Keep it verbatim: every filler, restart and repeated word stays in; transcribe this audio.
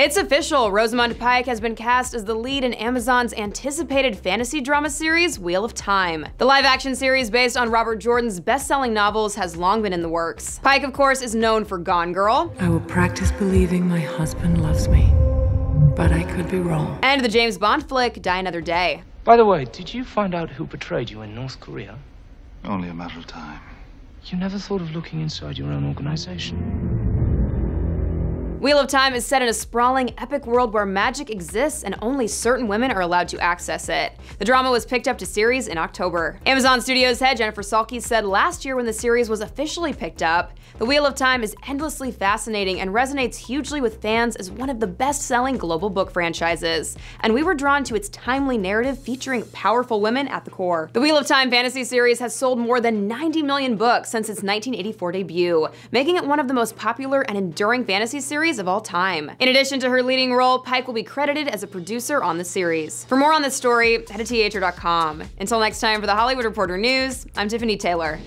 It's official, Rosamund Pike has been cast as the lead in Amazon's anticipated fantasy drama series, Wheel of Time. The live-action series based on Robert Jordan's best-selling novels has long been in the works. Pike, of course, is known for Gone Girl. I will practice believing my husband loves me, but I could be wrong. And the James Bond flick, Die Another Day. By the way, did you find out who betrayed you in North Korea? Only a matter of time. You never thought of looking inside your own organization? Wheel of Time is set in a sprawling, epic world where magic exists and only certain women are allowed to access it. The drama was picked up to series in October. Amazon Studios head Jennifer Salke said last year when the series was officially picked up, "The Wheel of Time is endlessly fascinating and resonates hugely with fans as one of the best-selling global book franchises, and we were drawn to its timely narrative featuring powerful women at the core." The Wheel of Time fantasy series has sold more than ninety million books since its nineteen eighty-four debut, making it one of the most popular and enduring fantasy series of all time. In addition to her leading role, Pike will be credited as a producer on the series. For more on this story, head to T H R dot com. Until next time, for The Hollywood Reporter News, I'm Tiffany Taylor.